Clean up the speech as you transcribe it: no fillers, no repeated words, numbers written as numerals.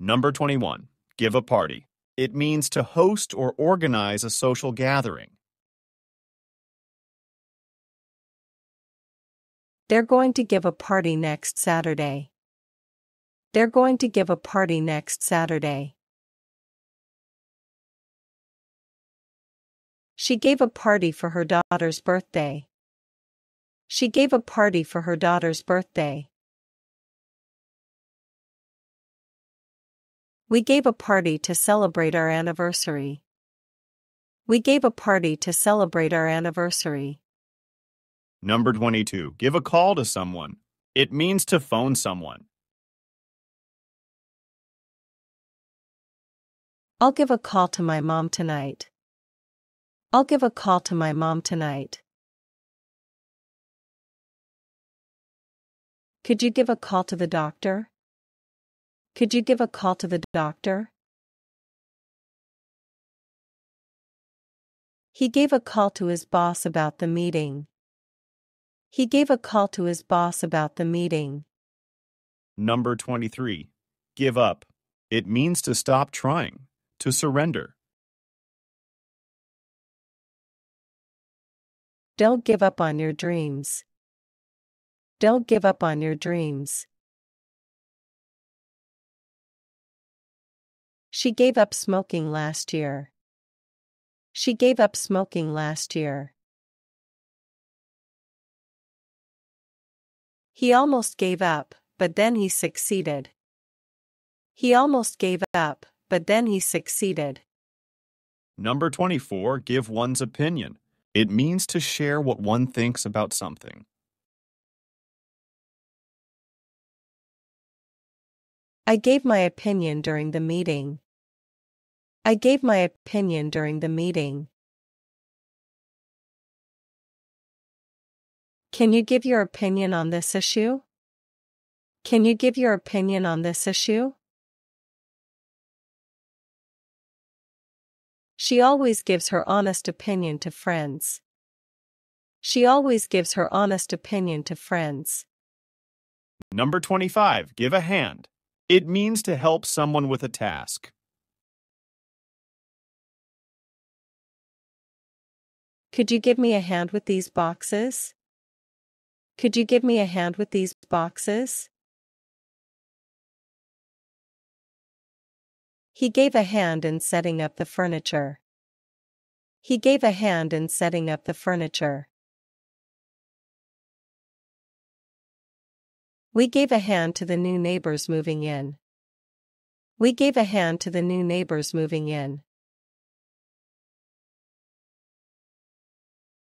Number 21. Give a party. It means to host or organize a social gathering. They're going to give a party next Saturday. They're going to give a party next Saturday. She gave a party for her daughter's birthday. She gave a party for her daughter's birthday. We gave a party to celebrate our anniversary. We gave a party to celebrate our anniversary. Number 22. Give a call to someone. It means to phone someone. I'll give a call to my mom tonight. I'll give a call to my mom tonight. Could you give a call to the doctor? Could you give a call to the doctor? He gave a call to his boss about the meeting. He gave a call to his boss about the meeting. Number 23. Give up. It means to stop trying, to surrender. Don't give up on your dreams. Don't give up on your dreams. She gave up smoking last year. She gave up smoking last year. He almost gave up, but then he succeeded. He almost gave up, but then he succeeded. Number 24. Give one's opinion. It means to share what one thinks about something. I gave my opinion during the meeting. I gave my opinion during the meeting. Can you give your opinion on this issue? Can you give your opinion on this issue? She always gives her honest opinion to friends. She always gives her honest opinion to friends. Number 25. Give a hand. It means to help someone with a task. Could you give me a hand with these boxes? Could you give me a hand with these boxes? He gave a hand in setting up the furniture. He gave a hand in setting up the furniture. We gave a hand to the new neighbors moving in. We gave a hand to the new neighbors moving in.